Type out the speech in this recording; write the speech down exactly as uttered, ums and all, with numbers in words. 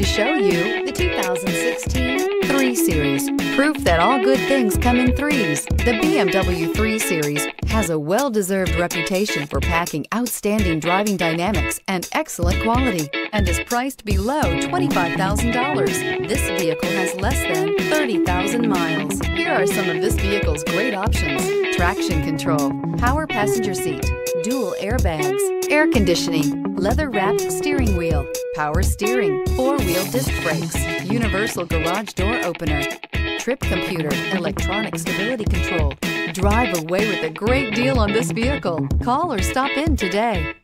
to show you the two thousand sixteen three series. Proof that all good things come in threes. The B M W three series has a well-deserved reputation for packing outstanding driving dynamics and excellent quality, and is priced below twenty-five thousand dollars. This vehicle has less than thirty thousand miles. Here are some of this vehicle's great options: traction control, power passenger seat, dual airbags, air conditioning, leather-wrapped steering wheel, power steering, four-wheel disc brakes, universal garage door opener, trip computer, electronic stability control. Drive away with a great deal on this vehicle. Call or stop in today.